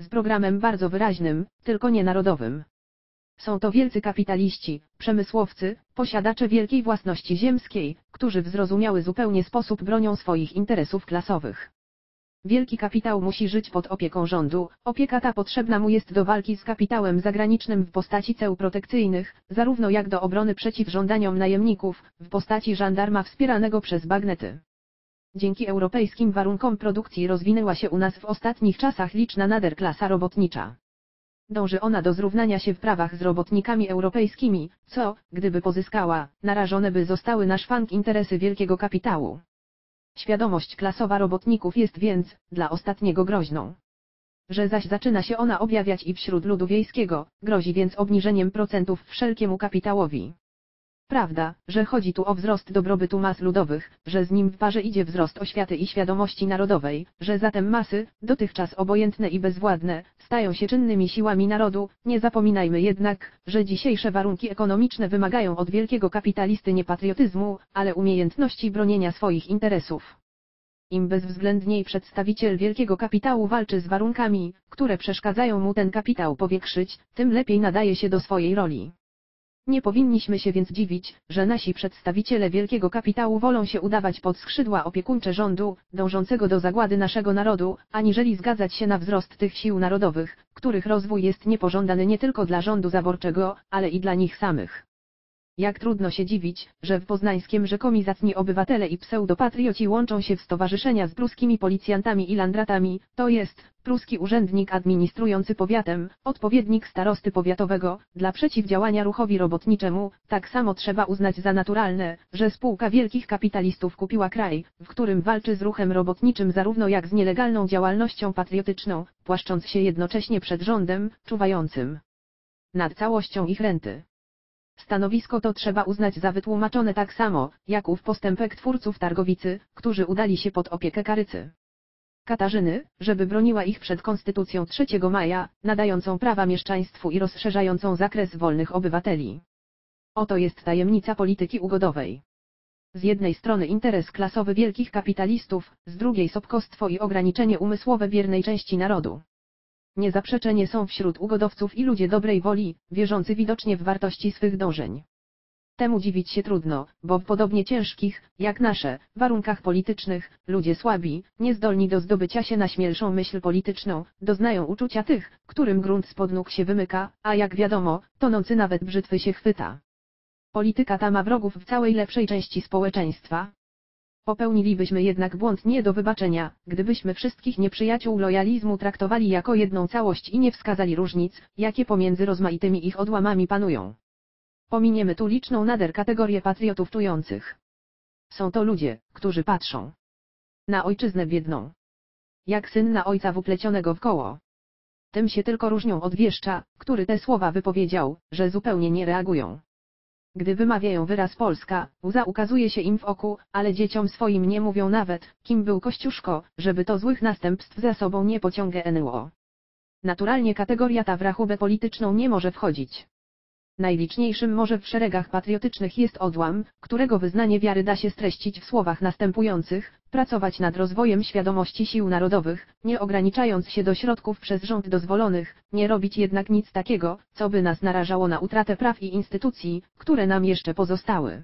z programem bardzo wyraźnym, tylko nie narodowym. Są to wielcy kapitaliści, przemysłowcy, posiadacze wielkiej własności ziemskiej, którzy w zrozumiały zupełnie sposób bronią swoich interesów klasowych. Wielki kapitał musi żyć pod opieką rządu, opieka ta potrzebna mu jest do walki z kapitałem zagranicznym w postaci ceł protekcyjnych, zarówno jak do obrony przeciw żądaniom najemników, w postaci żandarma wspieranego przez bagnety. Dzięki europejskim warunkom produkcji rozwinęła się u nas w ostatnich czasach liczna naderklasa robotnicza. Dąży ona do zrównania się w prawach z robotnikami europejskimi, co, gdyby pozyskała, narażone by zostały na szwank interesy wielkiego kapitału. Świadomość klasowa robotników jest więc, dla ostatniego groźną. że zaś zaczyna się ona objawiać i wśród ludu wiejskiego, grozi więc obniżeniem procentów wszelkiemu kapitałowi. Prawda, że chodzi tu o wzrost dobrobytu mas ludowych, że z nim w parze idzie wzrost oświaty i świadomości narodowej, że zatem masy, dotychczas obojętne i bezwładne, stają się czynnymi siłami narodu. Nie zapominajmy jednak, że dzisiejsze warunki ekonomiczne wymagają od wielkiego kapitalisty nie patriotyzmu, ale umiejętności bronienia swoich interesów. Im bezwzględniej przedstawiciel wielkiego kapitału walczy z warunkami, które przeszkadzają mu ten kapitał powiększyć, tym lepiej nadaje się do swojej roli. Nie powinniśmy się więc dziwić, że nasi przedstawiciele wielkiego kapitału wolą się udawać pod skrzydła opiekuńcze rządu, dążącego do zagłady naszego narodu, aniżeli zgadzać się na wzrost tych sił narodowych, których rozwój jest niepożądany nie tylko dla rządu zaborczego, ale i dla nich samych. Jak trudno się dziwić, że w Poznańskiem rzekomi zacni obywatele i pseudopatrioci łączą się w stowarzyszenia z pruskimi policjantami i landratami, to jest, pruski urzędnik administrujący powiatem, odpowiednik starosty powiatowego, dla przeciwdziałania ruchowi robotniczemu. Tak samo trzeba uznać za naturalne, że spółka wielkich kapitalistów kupiła kraj, w którym walczy z ruchem robotniczym zarówno jak z nielegalną działalnością patriotyczną, płaszcząc się jednocześnie przed rządem, czuwającym nad całością ich renty. Stanowisko to trzeba uznać za wytłumaczone tak samo, jak ów postępek twórców Targowicy, którzy udali się pod opiekę karycy Katarzyny, żeby broniła ich przed Konstytucją 3 Maja, nadającą prawa mieszczaństwu i rozszerzającą zakres wolnych obywateli. Oto jest tajemnica polityki ugodowej. Z jednej strony interes klasowy wielkich kapitalistów, z drugiej sopkostwo i ograniczenie umysłowe biernej części narodu. Niezaprzeczenie są wśród ugodowców i ludzie dobrej woli, wierzący widocznie w wartości swych dążeń. Temu dziwić się trudno, bo w podobnie ciężkich, jak nasze, warunkach politycznych, ludzie słabi, niezdolni do zdobycia się na śmielszą myśl polityczną, doznają uczucia tych, którym grunt spod nóg się wymyka, a jak wiadomo, tonący nawet brzytwy się chwyta. Polityka ta ma wrogów w całej lepszej części społeczeństwa. Popełnilibyśmy jednak błąd nie do wybaczenia, gdybyśmy wszystkich nieprzyjaciół lojalizmu traktowali jako jedną całość i nie wskazali różnic, jakie pomiędzy rozmaitymi ich odłamami panują. Pominiemy tu liczną nader kategorię patriotów czujących. Są to ludzie, którzy patrzą na ojczyznę biedną jak syn na ojca uplecionego w koło. Tym się tylko różnią od wieszcza, który te słowa wypowiedział, że zupełnie nie reagują. Gdy wymawiają wyraz Polska, łza ukazuje się im w oku, ale dzieciom swoim nie mówią nawet, kim był Kościuszko, żeby to złych następstw za sobą nie pociągę NO. Naturalnie kategoria ta w rachubę polityczną nie może wchodzić. Najliczniejszym może w szeregach patriotycznych jest odłam, którego wyznanie wiary da się streścić w słowach następujących: pracować nad rozwojem świadomości sił narodowych, nie ograniczając się do środków przez rząd dozwolonych, nie robić jednak nic takiego, co by nas narażało na utratę praw i instytucji, które nam jeszcze pozostały.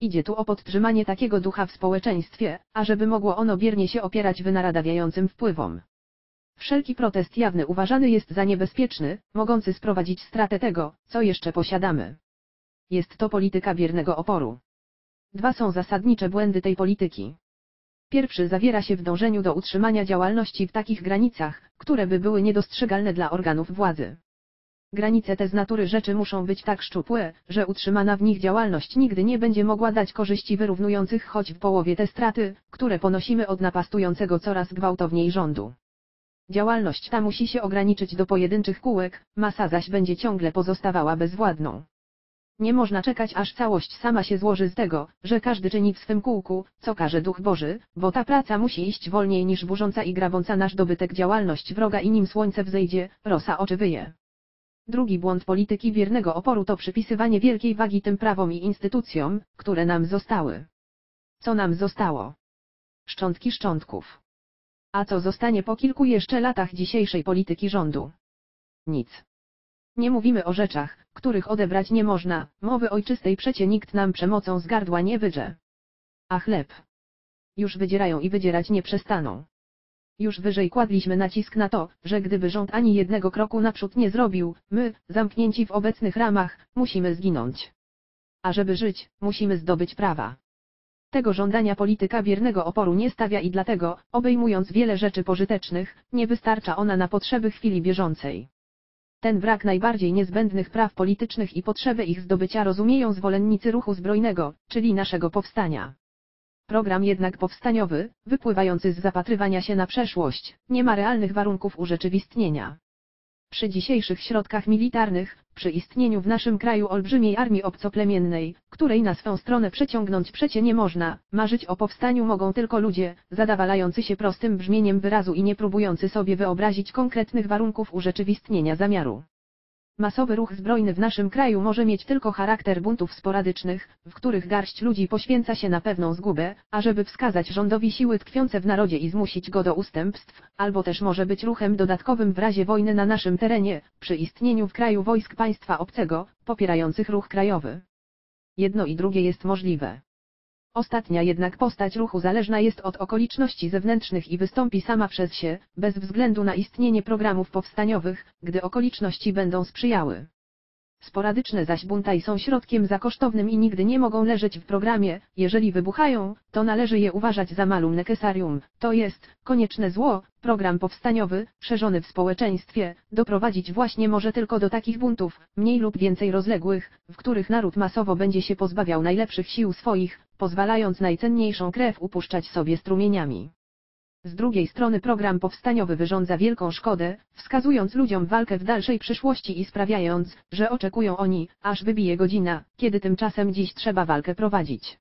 Idzie tu o podtrzymanie takiego ducha w społeczeństwie, ażeby mogło ono biernie się opierać wynaradawiającym wpływom. Wszelki protest jawny uważany jest za niebezpieczny, mogący sprowadzić stratę tego, co jeszcze posiadamy. Jest to polityka biernego oporu. Dwa są zasadnicze błędy tej polityki. Pierwszy zawiera się w dążeniu do utrzymania działalności w takich granicach, które by były niedostrzegalne dla organów władzy. Granice te z natury rzeczy muszą być tak szczupłe, że utrzymana w nich działalność nigdy nie będzie mogła dać korzyści wyrównujących choć w połowie te straty, które ponosimy od napastującego coraz gwałtowniej rządu. Działalność ta musi się ograniczyć do pojedynczych kółek, masa zaś będzie ciągle pozostawała bezwładną. Nie można czekać, aż całość sama się złoży z tego, że każdy czyni w swym kółku, co każe Duch Boży, bo ta praca musi iść wolniej niż burząca i grabąca nasz dobytek działalność wroga i nim słońce wzejdzie, rosa oczy wyje. Drugi błąd polityki biernego oporu to przypisywanie wielkiej wagi tym prawom i instytucjom, które nam zostały. Co nam zostało? Szczątki szczątków. A co zostanie po kilku jeszcze latach dzisiejszej polityki rządu? Nic. Nie mówimy o rzeczach, których odebrać nie można, mowy ojczystej przecie nikt nam przemocą z gardła nie wydrze. A chleb? Już wydzierają i wydzierać nie przestaną. Już wyżej kładliśmy nacisk na to, że gdyby rząd ani jednego kroku naprzód nie zrobił, my, zamknięci w obecnych ramach, musimy zginąć. A żeby żyć, musimy zdobyć prawa. Tego żądania polityka biernego oporu nie stawia i dlatego, obejmując wiele rzeczy pożytecznych, nie wystarcza ona na potrzeby chwili bieżącej. Ten brak najbardziej niezbędnych praw politycznych i potrzebę ich zdobycia rozumieją zwolennicy ruchu zbrojnego, czyli naszego powstania. Program jednak powstaniowy, wypływający z zapatrywania się na przeszłość, nie ma realnych warunków urzeczywistnienia. Przy dzisiejszych środkach militarnych, przy istnieniu w naszym kraju olbrzymiej armii obcoplemiennej, której na swą stronę przeciągnąć przecie nie można, marzyć o powstaniu mogą tylko ludzie, zadawalający się prostym brzmieniem wyrazu i nie próbujący sobie wyobrazić konkretnych warunków urzeczywistnienia zamiaru. Masowy ruch zbrojny w naszym kraju może mieć tylko charakter buntów sporadycznych, w których garść ludzi poświęca się na pewną zgubę, ażeby wskazać rządowi siły tkwiące w narodzie i zmusić go do ustępstw, albo też może być ruchem dodatkowym w razie wojny na naszym terenie, przy istnieniu w kraju wojsk państwa obcego, popierających ruch krajowy. Jedno i drugie jest możliwe. Ostatnia jednak postać ruchu zależna jest od okoliczności zewnętrznych i wystąpi sama przez się, bez względu na istnienie programów powstaniowych, gdy okoliczności będą sprzyjały. Sporadyczne zaś buntaj są środkiem zakosztownym i nigdy nie mogą leżeć w programie, jeżeli wybuchają, to należy je uważać za malum necessarium, to jest, konieczne zło. Program powstaniowy, szerzony w społeczeństwie, doprowadzić właśnie może tylko do takich buntów, mniej lub więcej rozległych, w których naród masowo będzie się pozbawiał najlepszych sił swoich, pozwalając najcenniejszą krew upuszczać sobie strumieniami. Z drugiej strony program powstaniowy wyrządza wielką szkodę, wskazując ludziom walkę w dalszej przyszłości i sprawiając, że oczekują oni, aż wybije godzina, kiedy tymczasem dziś trzeba walkę prowadzić.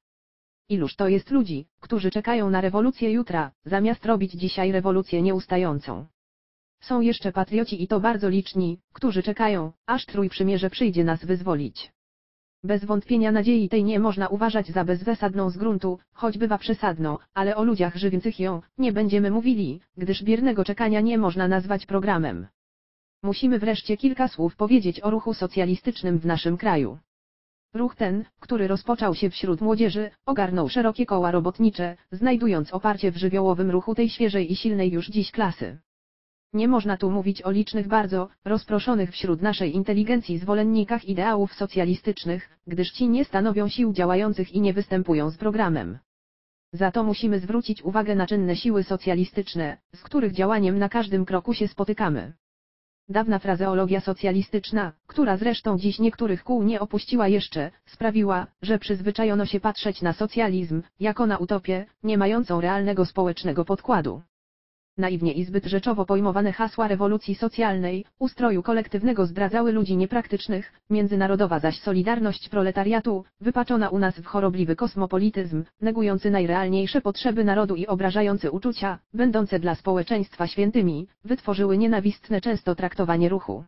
Iluż to jest ludzi, którzy czekają na rewolucję jutra, zamiast robić dzisiaj rewolucję nieustającą. Są jeszcze patrioci i to bardzo liczni, którzy czekają, aż Trójprzymierze przyjdzie nas wyzwolić. Bez wątpienia nadziei tej nie można uważać za bezzasadną z gruntu, choć bywa przesadną, ale o ludziach żywiących ją nie będziemy mówili, gdyż biernego czekania nie można nazwać programem. Musimy wreszcie kilka słów powiedzieć o ruchu socjalistycznym w naszym kraju. Ruch ten, który rozpoczął się wśród młodzieży, ogarnął szerokie koła robotnicze, znajdując oparcie w żywiołowym ruchu tej świeżej i silnej już dziś klasy. Nie można tu mówić o licznych bardzo, rozproszonych wśród naszej inteligencji zwolennikach ideałów socjalistycznych, gdyż ci nie stanowią sił działających i nie występują z programem. Za to musimy zwrócić uwagę na czynne siły socjalistyczne, z których działaniem na każdym kroku się spotykamy. Dawna frazeologia socjalistyczna, która zresztą dziś niektórych kół nie opuściła jeszcze, sprawiła, że przyzwyczajono się patrzeć na socjalizm, jako na utopię, nie mającą realnego społecznego podkładu. Naiwnie i zbyt rzeczowo pojmowane hasła rewolucji socjalnej, ustroju kolektywnego zdradzały ludzi niepraktycznych, międzynarodowa zaś solidarność proletariatu, wypaczona u nas w chorobliwy kosmopolityzm, negujący najrealniejsze potrzeby narodu i obrażający uczucia, będące dla społeczeństwa świętymi, wytworzyły nienawistne często traktowanie ruchu.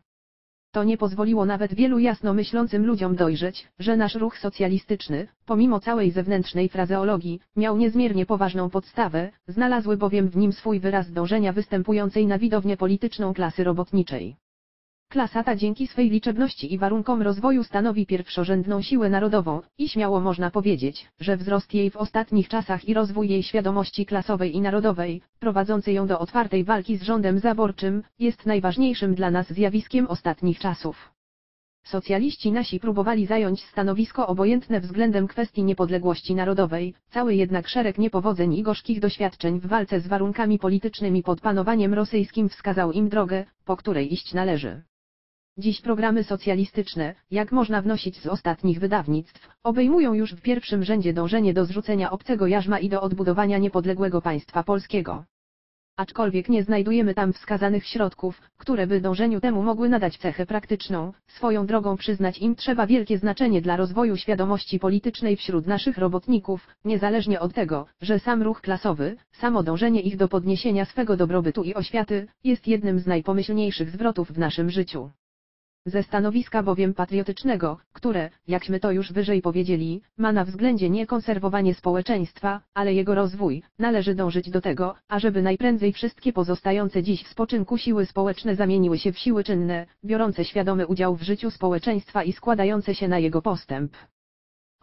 To nie pozwoliło nawet wielu jasno myślącym ludziom dojrzeć, że nasz ruch socjalistyczny, pomimo całej zewnętrznej frazeologii, miał niezmiernie poważną podstawę, znalazły bowiem w nim swój wyraz dążenia występującej na widownię polityczną klasy robotniczej. Klasa ta dzięki swej liczebności i warunkom rozwoju stanowi pierwszorzędną siłę narodową i śmiało można powiedzieć, że wzrost jej w ostatnich czasach i rozwój jej świadomości klasowej i narodowej, prowadzący ją do otwartej walki z rządem zaborczym, jest najważniejszym dla nas zjawiskiem ostatnich czasów. Socjaliści nasi próbowali zająć stanowisko obojętne względem kwestii niepodległości narodowej, cały jednak szereg niepowodzeń i gorzkich doświadczeń w walce z warunkami politycznymi pod panowaniem rosyjskim wskazał im drogę, po której iść należy. Dziś programy socjalistyczne, jak można wnosić z ostatnich wydawnictw, obejmują już w pierwszym rzędzie dążenie do zrzucenia obcego jarzma i do odbudowania niepodległego państwa polskiego. Aczkolwiek nie znajdujemy tam wskazanych środków, które by dążeniu temu mogły nadać cechę praktyczną, swoją drogą przyznać im trzeba wielkie znaczenie dla rozwoju świadomości politycznej wśród naszych robotników, niezależnie od tego, że sam ruch klasowy, samo dążenie ich do podniesienia swego dobrobytu i oświaty, jest jednym z najpomyślniejszych zwrotów w naszym życiu. Ze stanowiska bowiem patriotycznego, które, jakśmy to już wyżej powiedzieli, ma na względzie nie konserwowanie społeczeństwa, ale jego rozwój, należy dążyć do tego, ażeby najprędzej wszystkie pozostające dziś w spoczynku siły społeczne zamieniły się w siły czynne, biorące świadomy udział w życiu społeczeństwa i składające się na jego postęp.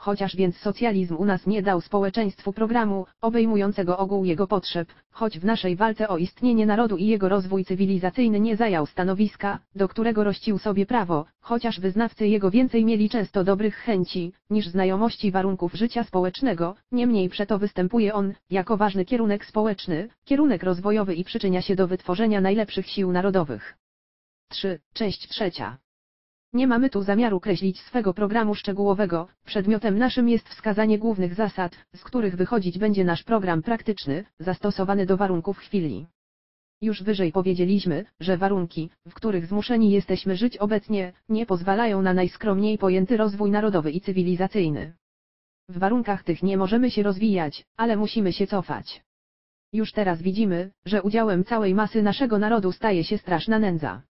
Chociaż więc socjalizm u nas nie dał społeczeństwu programu, obejmującego ogół jego potrzeb, choć w naszej walce o istnienie narodu i jego rozwój cywilizacyjny nie zajął stanowiska, do którego rościł sobie prawo, chociaż wyznawcy jego więcej mieli często dobrych chęci, niż znajomości warunków życia społecznego, niemniej przeto występuje on, jako ważny kierunek społeczny, kierunek rozwojowy i przyczynia się do wytworzenia najlepszych sił narodowych. Część trzecia. Nie mamy tu zamiaru kreślić swego programu szczegółowego, przedmiotem naszym jest wskazanie głównych zasad, z których wychodzić będzie nasz program praktyczny, zastosowany do warunków chwili. Już wyżej powiedzieliśmy, że warunki, w których zmuszeni jesteśmy żyć obecnie, nie pozwalają na najskromniej pojęty rozwój narodowy i cywilizacyjny. W warunkach tych nie możemy się rozwijać, ale musimy się cofać. Już teraz widzimy, że udziałem całej masy naszego narodu staje się straszna nędza.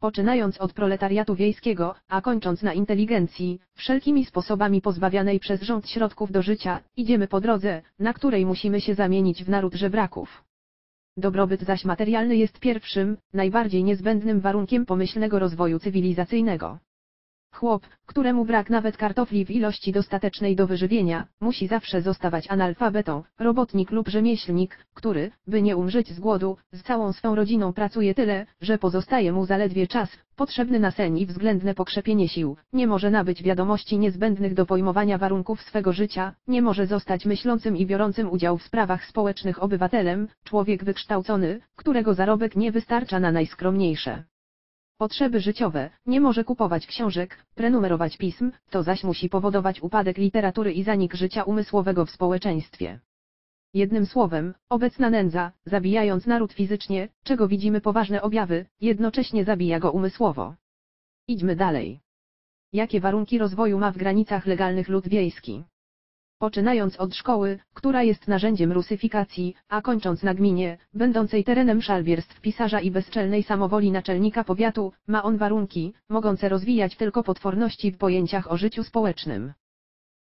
Poczynając od proletariatu wiejskiego, a kończąc na inteligencji, wszelkimi sposobami pozbawianej przez rząd środków do życia, idziemy po drodze, na której musimy się zamienić w naród żebraków. Dobrobyt zaś materialny jest pierwszym, najbardziej niezbędnym warunkiem pomyślnego rozwoju cywilizacyjnego. Chłop, któremu brak nawet kartofli w ilości dostatecznej do wyżywienia, musi zawsze zostawać analfabetą, robotnik lub rzemieślnik, który, by nie umrzeć z głodu, z całą swą rodziną pracuje tyle, że pozostaje mu zaledwie czas, potrzebny na sen i względne pokrzepienie sił, nie może nabyć wiadomości niezbędnych do pojmowania warunków swego życia, nie może zostać myślącym i biorącym udział w sprawach społecznych obywatelem, człowiek wykształcony, którego zarobek nie wystarcza na najskromniejsze potrzeby życiowe, nie może kupować książek, prenumerować pism, to zaś musi powodować upadek literatury i zanik życia umysłowego w społeczeństwie. Jednym słowem, obecna nędza, zabijając naród fizycznie, czego widzimy poważne objawy, jednocześnie zabija go umysłowo. Idźmy dalej. Jakie warunki rozwoju ma w granicach legalnych lud wiejski? Poczynając od szkoły, która jest narzędziem rusyfikacji, a kończąc na gminie, będącej terenem szalbierstw pisarza i bezczelnej samowoli naczelnika powiatu, ma on warunki, mogące rozwijać tylko potworności w pojęciach o życiu społecznym.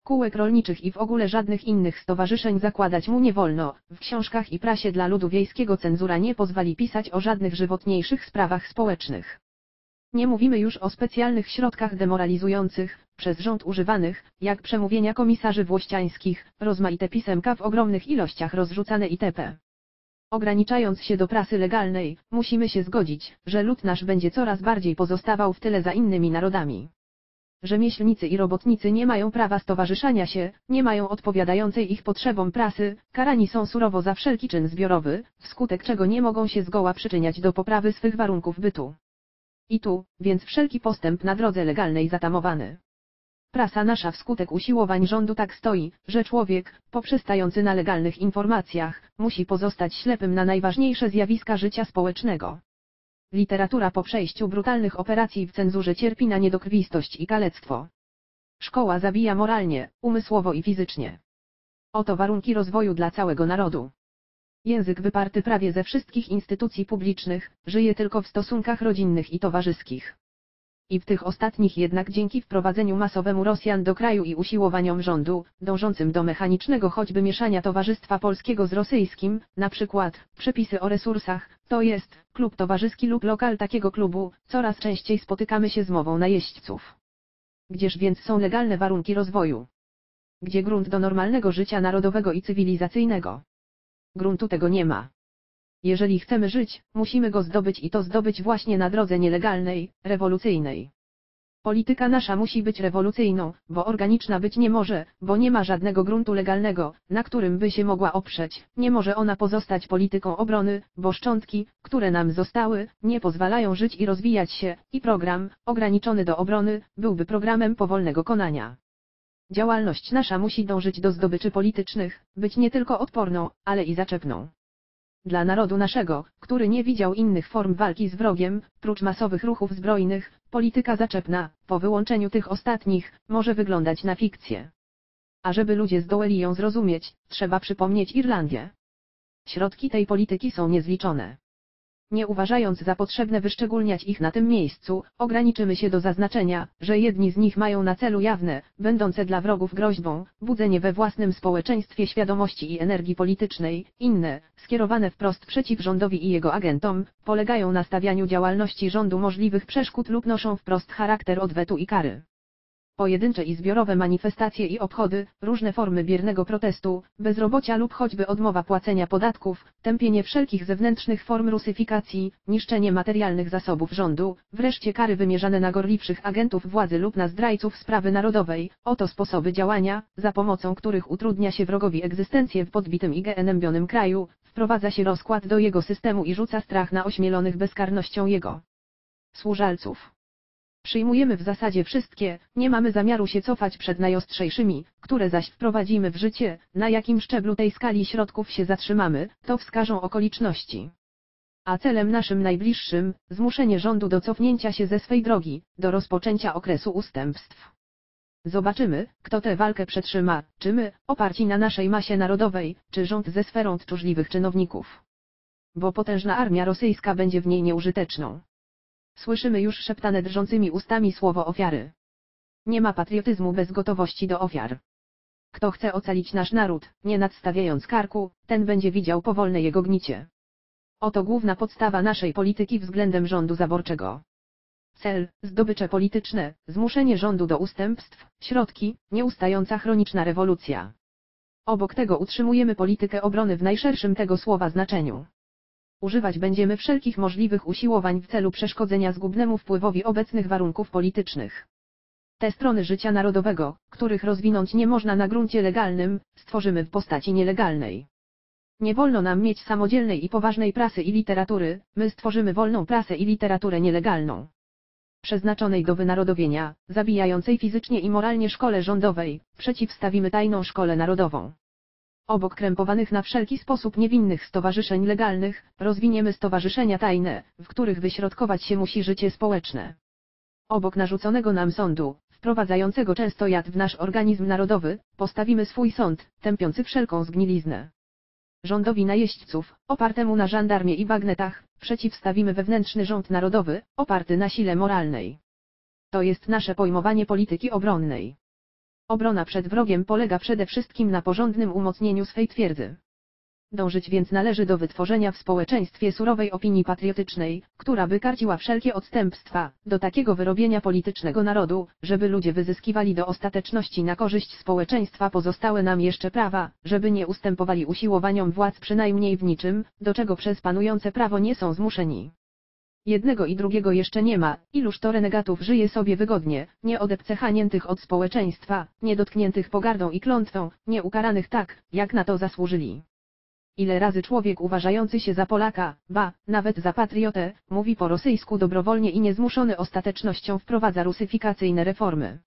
Kółek rolniczych i w ogóle żadnych innych stowarzyszeń zakładać mu nie wolno, w książkach i prasie dla ludu wiejskiego cenzura nie pozwoli pisać o żadnych żywotniejszych sprawach społecznych. Nie mówimy już o specjalnych środkach demoralizujących, przez rząd używanych, jak przemówienia komisarzy włościańskich, rozmaite pisemka w ogromnych ilościach rozrzucane itp. Ograniczając się do prasy legalnej, musimy się zgodzić, że lud nasz będzie coraz bardziej pozostawał w tyle za innymi narodami. Rzemieślnicy i robotnicy nie mają prawa stowarzyszania się, nie mają odpowiadającej ich potrzebom prasy, karani są surowo za wszelki czyn zbiorowy, wskutek czego nie mogą się zgoła przyczyniać do poprawy swych warunków bytu. I tu, więc wszelki postęp na drodze legalnej zatamowany. Prasa nasza wskutek usiłowań rządu tak stoi, że człowiek, poprzestający na legalnych informacjach, musi pozostać ślepym na najważniejsze zjawiska życia społecznego. Literatura po przejściu brutalnych operacji w cenzurze cierpi na niedokrwistość i kalectwo. Szkoła zabija moralnie, umysłowo i fizycznie. Oto warunki rozwoju dla całego narodu. Język wyparty prawie ze wszystkich instytucji publicznych, żyje tylko w stosunkach rodzinnych i towarzyskich. I w tych ostatnich jednak dzięki wprowadzeniu masowemu Rosjan do kraju i usiłowaniom rządu, dążącym do mechanicznego choćby mieszania towarzystwa polskiego z rosyjskim, na przykład, przepisy o resursach, to jest, klub towarzyski lub lokal takiego klubu, coraz częściej spotykamy się z mową najeźdźców. Gdzież więc są legalne warunki rozwoju? Gdzie grunt do normalnego życia narodowego i cywilizacyjnego? Gruntu tego nie ma. Jeżeli chcemy żyć, musimy go zdobyć i to zdobyć właśnie na drodze nielegalnej, rewolucyjnej. Polityka nasza musi być rewolucyjną, bo organiczna być nie może, bo nie ma żadnego gruntu legalnego, na którym by się mogła oprzeć, nie może ona pozostać polityką obrony, bo szczątki, które nam zostały, nie pozwalają żyć i rozwijać się, i program, ograniczony do obrony, byłby programem powolnego konania. Działalność nasza musi dążyć do zdobyczy politycznych, być nie tylko odporną, ale i zaczepną. Dla narodu naszego, który nie widział innych form walki z wrogiem, prócz masowych ruchów zbrojnych, polityka zaczepna, po wyłączeniu tych ostatnich, może wyglądać na fikcję. A żeby ludzie zdołali ją zrozumieć, trzeba przypomnieć Irlandię. Środki tej polityki są niezliczone. Nie uważając za potrzebne wyszczególniać ich na tym miejscu, ograniczymy się do zaznaczenia, że jedni z nich mają na celu jawne, będące dla wrogów groźbą, budzenie we własnym społeczeństwie świadomości i energii politycznej, inne, skierowane wprost przeciw rządowi i jego agentom, polegają na stawianiu działalności rządu możliwych przeszkód lub noszą wprost charakter odwetu i kary. Pojedyncze i zbiorowe manifestacje i obchody, różne formy biernego protestu, bezrobocia lub choćby odmowa płacenia podatków, tępienie wszelkich zewnętrznych form rusyfikacji, niszczenie materialnych zasobów rządu, wreszcie kary wymierzane na gorliwszych agentów władzy lub na zdrajców sprawy narodowej, oto sposoby działania, za pomocą których utrudnia się wrogowi egzystencję w podbitym i genębionym kraju, wprowadza się rozkład do jego systemu i rzuca strach na ośmielonych bezkarnością jego służalców. Przyjmujemy w zasadzie wszystkie, nie mamy zamiaru się cofać przed najostrzejszymi, które zaś wprowadzimy w życie, na jakim szczeblu tej skali środków się zatrzymamy, to wskażą okoliczności. A celem naszym najbliższym, zmuszenie rządu do cofnięcia się ze swej drogi, do rozpoczęcia okresu ustępstw. Zobaczymy, kto tę walkę przetrzyma, czy my, oparci na naszej masie narodowej, czy rząd ze sferą tchórzliwych czynovników. Bo potężna armia rosyjska będzie w niej nieużyteczną. Słyszymy już szeptane drżącymi ustami słowo ofiary. Nie ma patriotyzmu bez gotowości do ofiar. Kto chce ocalić nasz naród, nie nadstawiając karku, ten będzie widział powolne jego gnicie. Oto główna podstawa naszej polityki względem rządu zaborczego. Cel, zdobycze polityczne, zmuszenie rządu do ustępstw, środki, nieustająca chroniczna rewolucja. Obok tego utrzymujemy politykę obrony w najszerszym tego słowa znaczeniu. Używać będziemy wszelkich możliwych usiłowań w celu przeszkodzenia zgubnemu wpływowi obecnych warunków politycznych. Te strony życia narodowego, których rozwinąć nie można na gruncie legalnym, stworzymy w postaci nielegalnej. Nie wolno nam mieć samodzielnej i poważnej prasy i literatury, my stworzymy wolną prasę i literaturę nielegalną. Przeznaczonej do wynarodowienia, zabijającej fizycznie i moralnie szkole rządowej, przeciwstawimy tajną szkołę narodową. Obok krępowanych na wszelki sposób niewinnych stowarzyszeń legalnych, rozwiniemy stowarzyszenia tajne, w których wyśrodkować się musi życie społeczne. Obok narzuconego nam sądu, wprowadzającego często jad w nasz organizm narodowy, postawimy swój sąd, tępiący wszelką zgniliznę. Rządowi najeźdźców, opartemu na żandarmie i bagnetach, przeciwstawimy wewnętrzny rząd narodowy, oparty na sile moralnej. To jest nasze pojmowanie polityki obronnej. Obrona przed wrogiem polega przede wszystkim na porządnym umocnieniu swej twierdzy. Dążyć więc należy do wytworzenia w społeczeństwie surowej opinii patriotycznej, która by karciła wszelkie odstępstwa, do takiego wyrobienia politycznego narodu, żeby ludzie wyzyskiwali do ostateczności na korzyść społeczeństwa pozostałe nam jeszcze prawa, żeby nie ustępowali usiłowaniom władz przynajmniej w niczym, do czego przez panujące prawo nie są zmuszeni. Jednego i drugiego jeszcze nie ma, iluż to renegatów żyje sobie wygodnie, nieodepcechaniętych od społeczeństwa, niedotkniętych pogardą i klątwą, nieukaranych tak, jak na to zasłużyli. Ile razy człowiek uważający się za Polaka, ba, nawet za patriotę, mówi po rosyjsku dobrowolnie i niezmuszony ostatecznością wprowadza rusyfikacyjne reformy.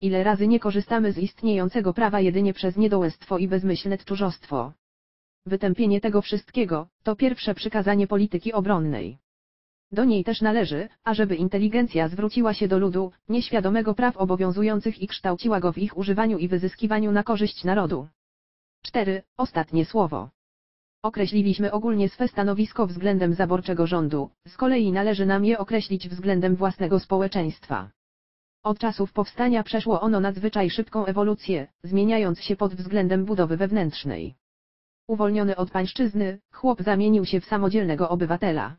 Ile razy nie korzystamy z istniejącego prawa jedynie przez niedołęstwo i bezmyślne tchórzostwo. Wytępienie tego wszystkiego, to pierwsze przykazanie polityki obronnej. Do niej też należy, ażeby inteligencja zwróciła się do ludu, nieświadomego praw obowiązujących i kształciła go w ich używaniu i wyzyskiwaniu na korzyść narodu. 4. Ostatnie słowo. Określiliśmy ogólnie swe stanowisko względem zaborczego rządu, z kolei należy nam je określić względem własnego społeczeństwa. Od czasów powstania przeszło ono nadzwyczaj szybką ewolucję, zmieniając się pod względem budowy wewnętrznej. Uwolniony od pańszczyzny, chłop zamienił się w samodzielnego obywatela.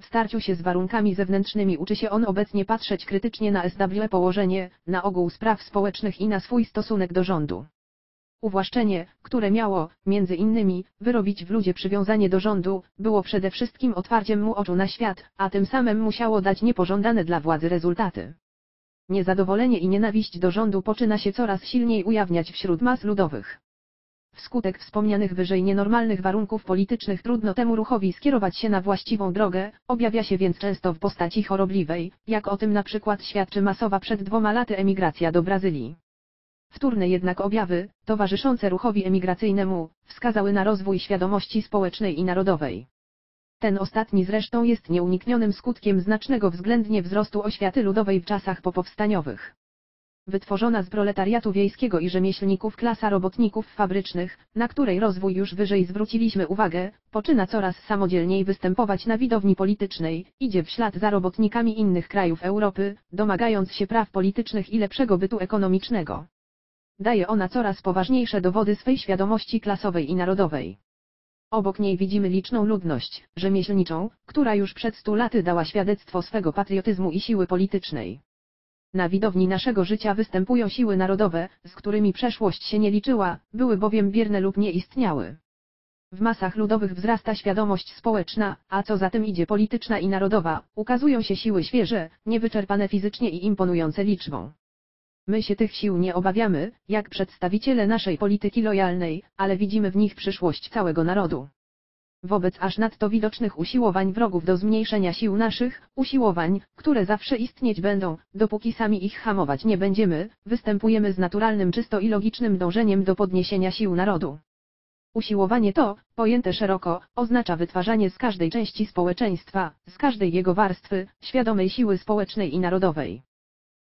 W starciu się z warunkami zewnętrznymi uczy się on obecnie patrzeć krytycznie na SW położenie, na ogół spraw społecznych i na swój stosunek do rządu. Uwłaszczenie, które miało, między innymi, wyrobić w ludzie przywiązanie do rządu, było przede wszystkim otwarciem mu oczu na świat, a tym samym musiało dać niepożądane dla władzy rezultaty. Niezadowolenie i nienawiść do rządu poczyna się coraz silniej ujawniać wśród mas ludowych. Wskutek wspomnianych wyżej nienormalnych warunków politycznych trudno temu ruchowi skierować się na właściwą drogę, objawia się więc często w postaci chorobliwej, jak o tym na przykład świadczy masowa przed 2 laty emigracja do Brazylii. Wtórne jednak objawy, towarzyszące ruchowi emigracyjnemu, wskazały na rozwój świadomości społecznej i narodowej. Ten ostatni zresztą jest nieuniknionym skutkiem znacznego względnie wzrostu oświaty ludowej w czasach popowstaniowych. Wytworzona z proletariatu wiejskiego i rzemieślników klasa robotników fabrycznych, na której rozwój już wyżej zwróciliśmy uwagę, poczyna coraz samodzielniej występować na widowni politycznej, idzie w ślad za robotnikami innych krajów Europy, domagając się praw politycznych i lepszego bytu ekonomicznego. Daje ona coraz poważniejsze dowody swej świadomości klasowej i narodowej. Obok niej widzimy liczną ludność rzemieślniczą, która już przed 100 laty dała świadectwo swego patriotyzmu i siły politycznej. Na widowni naszego życia występują siły narodowe, z którymi przeszłość się nie liczyła, były bowiem bierne lub nie istniały. W masach ludowych wzrasta świadomość społeczna, a co za tym idzie polityczna i narodowa, ukazują się siły świeże, niewyczerpane fizycznie i imponujące liczbą. My się tych sił nie obawiamy, jak przedstawiciele naszej polityki lojalnej, ale widzimy w nich przyszłość całego narodu. wobec aż nadto widocznych usiłowań wrogów do zmniejszenia sił naszych, usiłowań, które zawsze istnieć będą, dopóki sami ich hamować nie będziemy, występujemy z naturalnym czysto i logicznym dążeniem do podniesienia sił narodu. Usiłowanie to, pojęte szeroko, oznacza wytwarzanie z każdej części społeczeństwa, z każdej jego warstwy, świadomej siły społecznej i narodowej.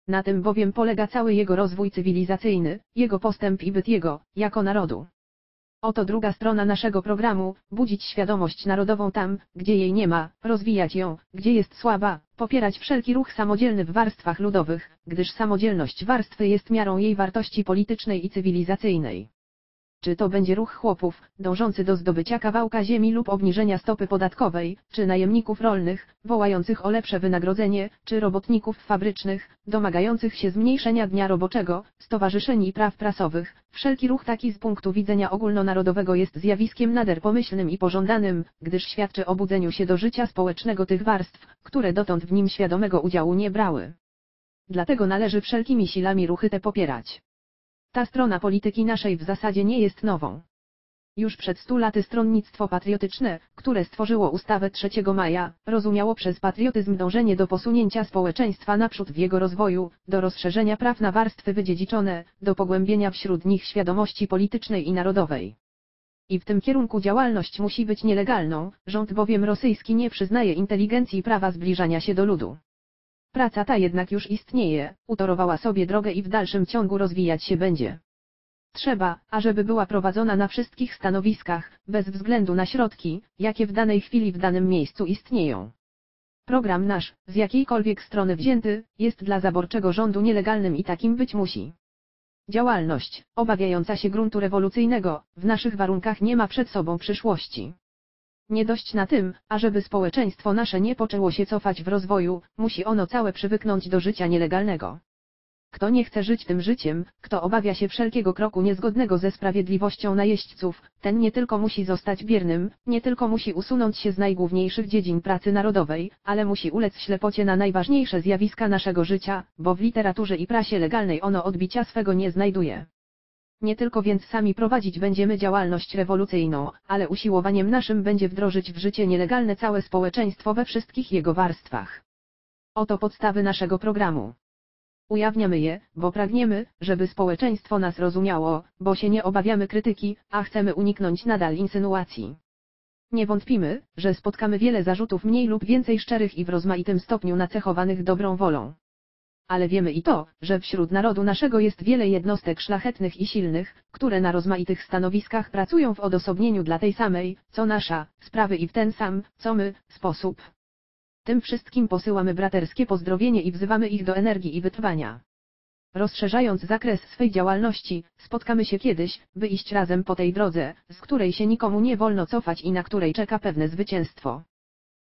Na tym bowiem polega cały jego rozwój cywilizacyjny, jego postęp i byt jego, jako narodu. Oto druga strona naszego programu, budzić świadomość narodową tam, gdzie jej nie ma, rozwijać ją, gdzie jest słaba, popierać wszelki ruch samodzielny w warstwach ludowych, gdyż samodzielność warstwy jest miarą jej wartości politycznej i cywilizacyjnej. Czy to będzie ruch chłopów, dążący do zdobycia kawałka ziemi lub obniżenia stopy podatkowej, czy najemników rolnych, wołających o lepsze wynagrodzenie, czy robotników fabrycznych, domagających się zmniejszenia dnia roboczego, stowarzyszeń i praw prasowych, wszelki ruch taki z punktu widzenia ogólnonarodowego jest zjawiskiem nader pomyślnym i pożądanym, gdyż świadczy o budzeniu się do życia społecznego tych warstw, które dotąd w nim świadomego udziału nie brały. Dlatego należy wszelkimi siłami ruchy te popierać. Ta strona polityki naszej w zasadzie nie jest nową. Już przed 100 laty stronnictwo patriotyczne, które stworzyło ustawę 3 maja, rozumiało przez patriotyzm dążenie do posunięcia społeczeństwa naprzód w jego rozwoju, do rozszerzenia praw na warstwy wydziedziczone, do pogłębienia wśród nich świadomości politycznej i narodowej. I w tym kierunku działalność musi być nielegalną, rząd bowiem rosyjski nie przyznaje inteligencji prawa zbliżania się do ludu. Praca ta jednak już istnieje, utorowała sobie drogę i w dalszym ciągu rozwijać się będzie. Trzeba, ażeby była prowadzona na wszystkich stanowiskach, bez względu na środki, jakie w danej chwili w danym miejscu istnieją. Program nasz, z jakiejkolwiek strony wzięty, jest dla zaborczego rządu nielegalnym i takim być musi. Działalność, obawiająca się gruntu rewolucyjnego, w naszych warunkach nie ma przed sobą przyszłości. Nie dość na tym, ażeby społeczeństwo nasze nie poczęło się cofać w rozwoju, musi ono całe przywyknąć do życia nielegalnego. Kto nie chce żyć tym życiem, kto obawia się wszelkiego kroku niezgodnego ze sprawiedliwością najeźdźców, ten nie tylko musi zostać biernym, nie tylko musi usunąć się z najgłówniejszych dziedzin pracy narodowej, ale musi ulec ślepocie na najważniejsze zjawiska naszego życia, bo w literaturze i prasie legalnej ono odbicia swego nie znajduje. Nie tylko więc sami prowadzić będziemy działalność rewolucyjną, ale usiłowaniem naszym będzie wdrożyć w życie nielegalne całe społeczeństwo we wszystkich jego warstwach. Oto podstawy naszego programu. Ujawniamy je, bo pragniemy, żeby społeczeństwo nas rozumiało, bo się nie obawiamy krytyki, a chcemy uniknąć nadal insynuacji. Nie wątpimy, że spotkamy wiele zarzutów mniej lub więcej szczerych i w rozmaitym stopniu nacechowanych dobrą wolą. Ale wiemy i to, że wśród narodu naszego jest wiele jednostek szlachetnych i silnych, które na rozmaitych stanowiskach pracują w odosobnieniu dla tej samej, co nasza, sprawy i w ten sam, co my, sposób. Tym wszystkim posyłamy braterskie pozdrowienie i wzywamy ich do energii i wytrwania. Rozszerzając zakres swej działalności, spotkamy się kiedyś, by iść razem po tej drodze, z której się nikomu nie wolno cofać i na której czeka pewne zwycięstwo.